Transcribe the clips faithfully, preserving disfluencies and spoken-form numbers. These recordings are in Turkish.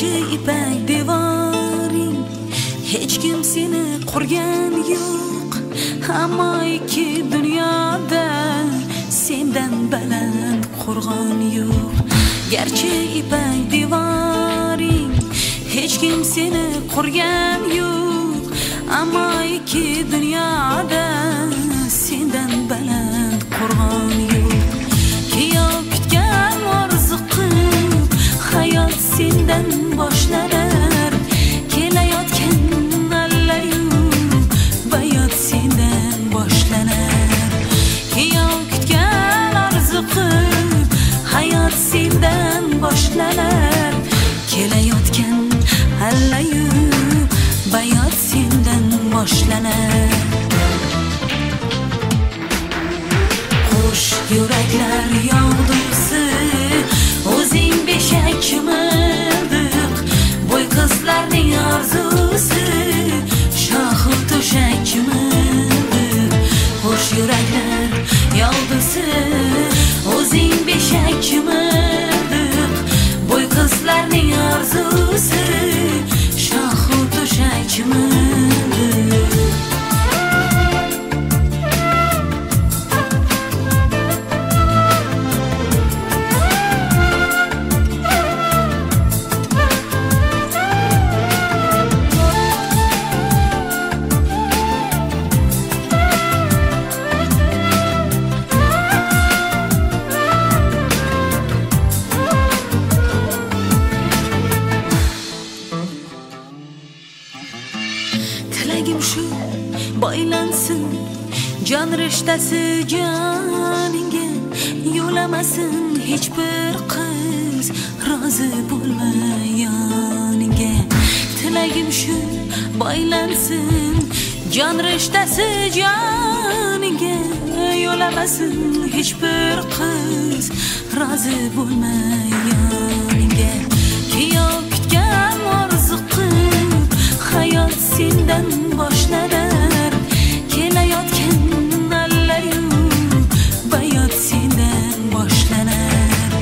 Şu ipek devoring hiç kimsini qurgan yo'q, hamma iki dunyoda sendan baland qurg'on yo'q. Garchi ipek devoring hiç kimsini qurgan yo'q, ammo iki dunyoda sendan baland qurg'on yo'q. Kiyov kutgan orzuqi hayot sendan boshlanar, kelayotgan allayu bayot sendan boshlanar. Kiyov kutgan orzuqi hayot sendan boshlanar, kelayotgan allayu bayot sendan boshlanar. Qush yuraklar yog'dusi o'zing beshak mildiq, bo'y qizlarning orzusi shohi to'shak mildiq. Qush yuraklar yog'dusi o'zing beshak mildiq, bo'y qizlarning orzusi shohi to'shak mildiq. Can riştesi caninge yo'lamasin hiçbir kız, razı bo'lmayaninge. Tilagim shu boylansin, can riştesi caninge yo'lamasin hiçbir kız, razı bo'lmayaninge. Kiyov kutgan orzuqi hayot sendan boshlanar, kelayotgan sendan boshlanar.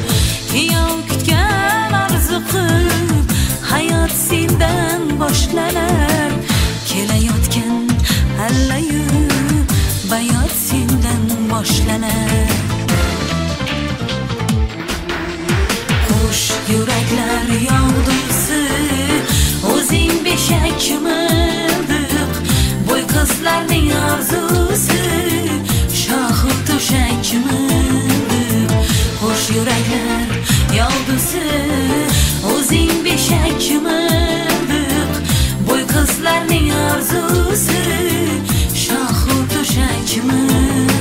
Kiyov kutgan orzuqi hayot sendan boshlanar, kelayotgan allayu bayot sendan boshlanar. Qush yuraklar yog'dusi o'zing beshak mildiq, bo'y qizlarning orzusi shohi to'shak mildiq. Qush yuraklar yog'dusi o'zing beshak mildiq, bo'y qizlarning orzusi shohi to'shak mildiq.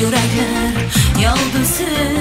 Yuraklar yoldusi